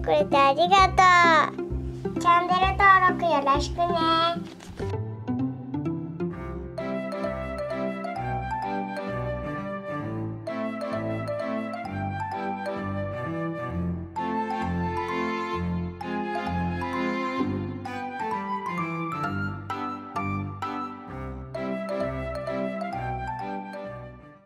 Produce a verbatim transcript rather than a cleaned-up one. くれてありがとう。チャンネル登録よろしくね。